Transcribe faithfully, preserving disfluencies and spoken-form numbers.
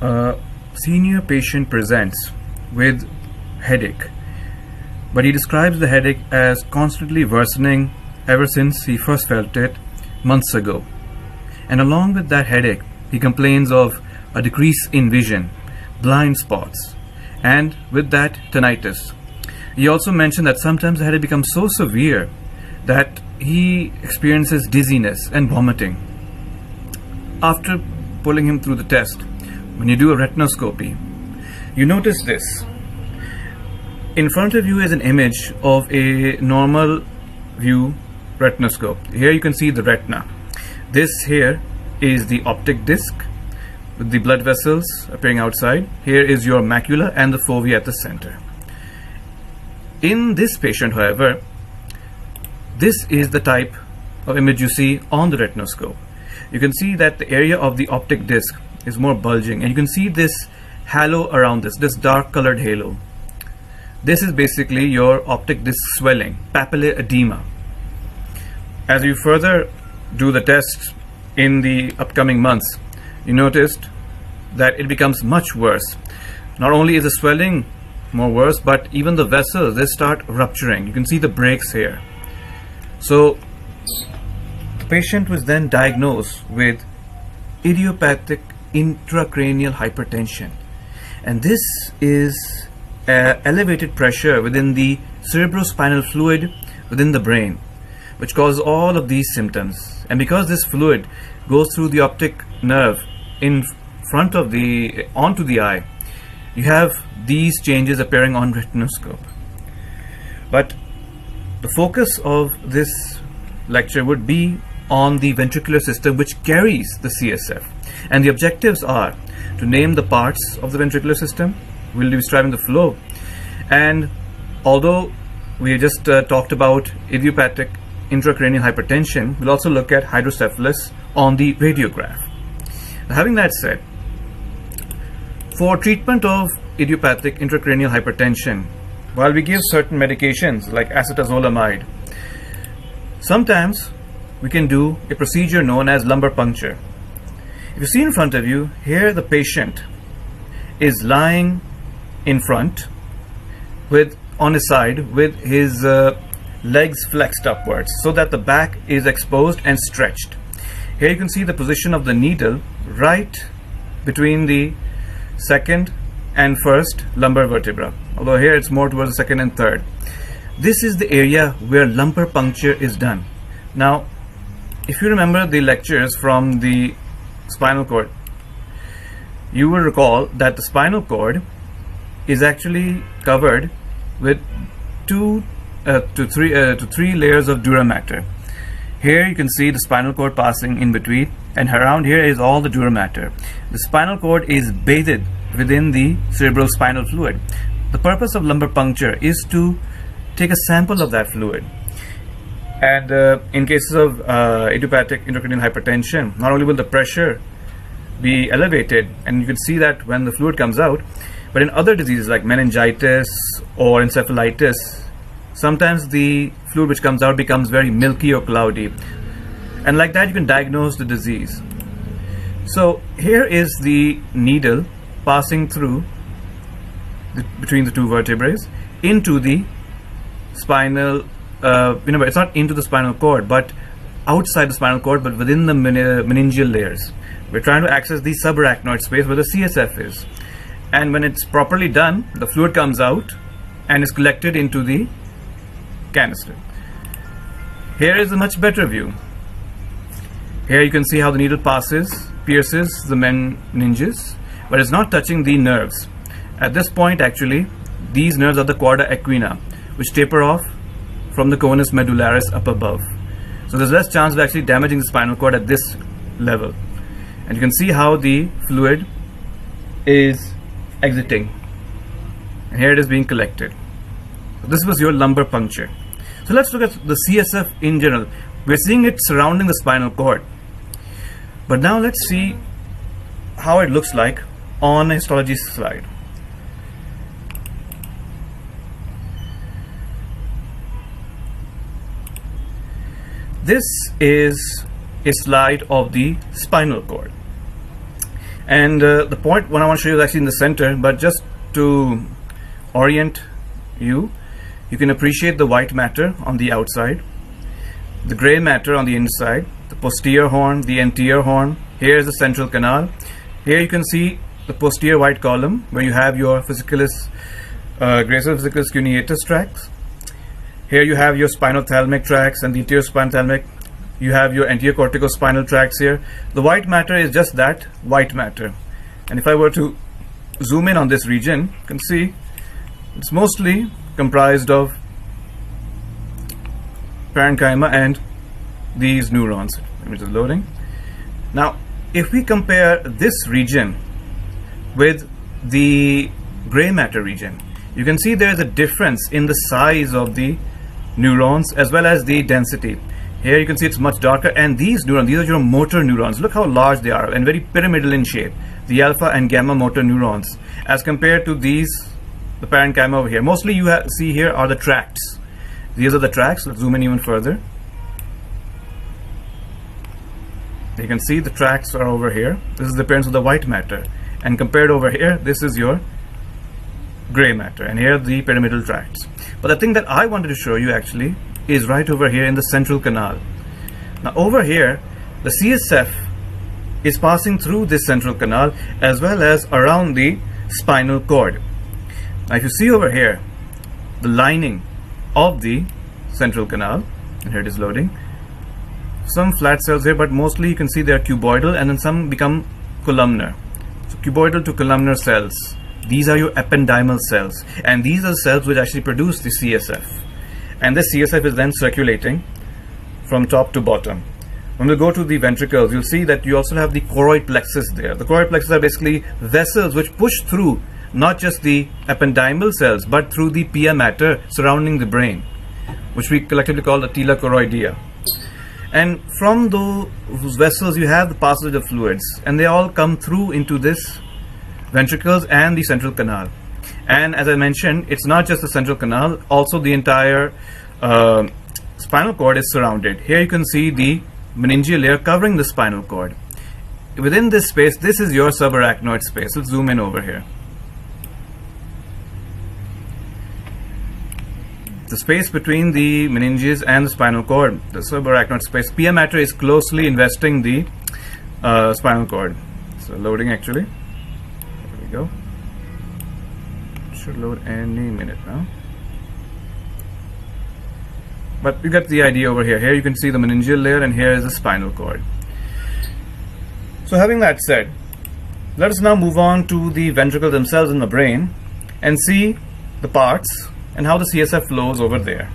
a senior patient presents with headache, but he describes the headache as constantly worsening ever since he first felt it months ago. And along with that headache, he complains of a decrease in vision, blind spots, and with that, tinnitus. He also mentioned that sometimes the headache becomes so severe that he experiences dizziness and vomiting. After pulling him through the test, when you do a retinoscopy, you notice this. In front of you is an image of a normal view retinoscope. Here you can see the retina. This here is the optic disc with the blood vessels appearing outside. Here is your macula and the fovea at the center. In this patient, however, this is the type of image you see on the retinoscope. You can see that the area of the optic disc is more bulging, and you can see this halo around this, this dark colored halo. This is basically your optic disc swelling, papillary edema. As you further do the tests in the upcoming months, you noticed that it becomes much worse. Not only is the swelling more worse, but even the vessels, they start rupturing. You can see the breaks here. So the patient was then diagnosed with idiopathic intracranial hypertension, and this is uh, elevated pressure within the cerebrospinal fluid within the brain, which causes all of these symptoms. And because this fluid goes through the optic nerve in front of the onto the eye, you have these changes appearing on retinoscope. But the focus of this lecture would be on the ventricular system, which carries the C S F, and the objectives are to name the parts of the ventricular system. We'll be describing the flow, and although we just uh, talked about idiopathic intracranial hypertension, we'll also look at hydrocephalus on the radiograph. Now, having that said, for treatment of idiopathic intracranial hypertension, while we give certain medications like acetazolamide, sometimes we can do a procedure known as lumbar puncture. If you see in front of you, here the patient is lying in front with on his side with his uh, legs flexed upwards so that the back is exposed and stretched. Here you can see the position of the needle right between the second and first lumbar vertebra, although here it's more towards the second and third. This is the area where lumbar puncture is done. Now, if you remember the lectures from the spinal cord, you will recall that the spinal cord is actually covered with two Uh, to three uh, to three layers of dura mater. Here you can see the spinal cord passing in between, and around here is all the dura mater. The spinal cord is bathed within the cerebrospinal fluid. The purpose of lumbar puncture is to take a sample of that fluid, and uh, in cases of uh, idiopathic intracranial hypertension, not only will the pressure be elevated, and you can see that when the fluid comes out, but in other diseases like meningitis or encephalitis, sometimes the fluid which comes out becomes very milky or cloudy, and like that you can diagnose the disease. So here is the needle passing through the, between the two vertebrae into the spinal, uh, you know, it's not into the spinal cord, but outside the spinal cord, but within the men meningeal layers. We're trying to access the subarachnoid space where the C S F is, and when it's properly done, the fluid comes out and is collected into the canister. Here is a much better view. Here you can see how the needle passes, pierces the meninges, but it's not touching the nerves. At this point, actually, these nerves are the cauda equina, which taper off from the conus medullaris up above. So there's less chance of actually damaging the spinal cord at this level. And you can see how the fluid is exiting. And here it is being collected. So this was your lumbar puncture. So let's look at the C S F in general. We're seeing it surrounding the spinal cord, but now let's see how it looks like on a histology slide. This is a slide of the spinal cord, And uh, the point when I want to show you is actually in the center, but just to orient you, you can appreciate the white matter on the outside, the gray matter on the inside, the posterior horn, the anterior horn. Here is the central canal. Here you can see the posterior white column where you have your fasciculus uh, gracilis, fasciculus cuneatus tracts. Here you have your spinothalamic tracts and the anterior spinothalamic. You have your anterior corticospinal tracts here. The white matter is just that, white matter. And if I were to zoom in on this region, you can see it's mostly comprised of parenchyma and these neurons. Let me just loading. Now, if we compare this region with the gray matter region, you can see there is a difference in the size of the neurons as well as the density. Here you can see it's much darker, and these neurons, these are your motor neurons. Look how large they are and very pyramidal in shape, the alpha and gamma motor neurons, as compared to these, the parenchyma over here. Mostly you ha see here are the tracts. These are the tracts. Let's zoom in even further. You can see the tracts are over here. This is the appearance of the white matter, and compared over here, this is your gray matter, and here the pyramidal tracts. But the thing that I wanted to show you actually is right over here in the central canal. Now over here, the C S F is passing through this central canal as well as around the spinal cord. Now if you see over here, the lining of the central canal, and here it is loading, some flat cells here, but mostly you can see they are cuboidal, and then some become columnar. So cuboidal to columnar cells. These are your ependymal cells, and these are cells which actually produce the C S F. And this C S F is then circulating from top to bottom. When we go to the ventricles, you'll see that you also have the choroid plexus there. The choroid plexus are basically vessels which push through not just the ependymal cells, but through the pia mater surrounding the brain, which we collectively call the tela choroidea. And from those vessels, you have the passage of fluids, and they all come through into this ventricles and the central canal. And as I mentioned, it's not just the central canal, also the entire uh, spinal cord is surrounded. Here you can see the meningeal layer covering the spinal cord. Within this space, this is your subarachnoid space. Let's zoom in over here. The space between the meninges and the spinal cord, the subarachnoid space, pia mater is closely investing the uh, spinal cord. So loading actually. There we go. Should load any minute now. But you get the idea over here. Here you can see the meningeal layer, and here is the spinal cord. So having that said, let us now move on to the ventricles themselves in the brain and see the parts and how the C S F flows over there.